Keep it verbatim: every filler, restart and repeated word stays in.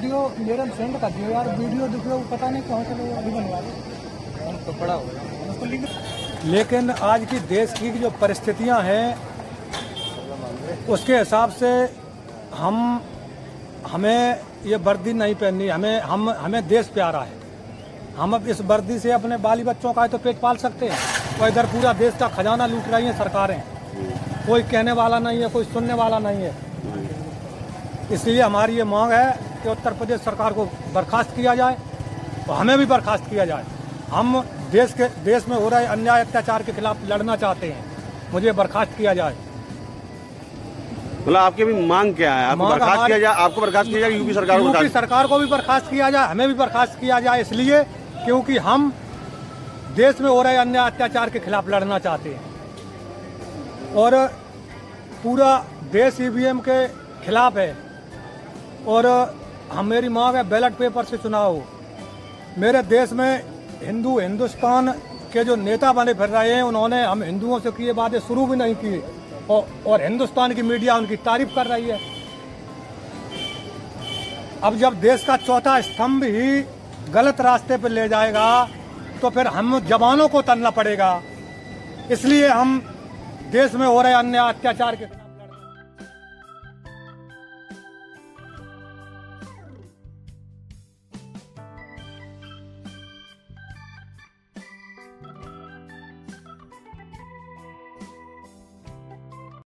Video मेरे send कर दियो यार, वीडियो दिखो पता नहीं कहाँ से लोग अभी बनवा रहे तो बड़ा होगा उसको लिंक। लेकिन आज की देश की जो परिस्थितियां हैं उसके हिसाब से हम हमें ये वर्दी नहीं पहननी, हमें हम हमें देश प्यारा है, हम अब इस वर्दी से अपने बाली बच्चों का तो पेट पाल सकते हैं। और इधर पूरा देश का खजाना लूट रही है सरकारें, कोई कहने वाला नहीं है, कोई सुनने वाला नहीं है। इसलिए हमारी ये मांग है कि उत्तर प्रदेश सरकार को बर्खास्त किया जाए और हमें भी बर्खास्त किया जाए। हम देश के देश में हो रहे अन्याय अत्याचार के खिलाफ लड़ना चाहते हैं, मुझे बर्खास्त किया जाए। मतलब आपकी भी मांग क्या है? आपको बर्खास्त किया जाए, आपको बर्खास्त किया जाए, यूपी सरकार को यूपी सरकार को भी बर्खास्त किया जाए, हमें भी बर्खास्त किया जाए। इसलिए क्योंकि हम देश में हो रहे अन्याय अत्याचार के खिलाफ लड़ना चाहते हैं और पूरा देश ई वी एम के खिलाफ है। और हम मेरी मांग है बैलेट पेपर से चुनाव हो। मेरे देश में हिंदू हिंदुस्तान के जो नेता बने फिर रहे हैं उन्होंने हम हिंदुओं से किए वादे शुरू भी नहीं किए और, और हिंदुस्तान की मीडिया उनकी तारीफ कर रही है। अब जब देश का चौथा स्तंभ ही गलत रास्ते पर ले जाएगा तो फिर हम जवानों को तनना पड़ेगा। इसलिए हम देश में हो रहे अन्य अत्याचार के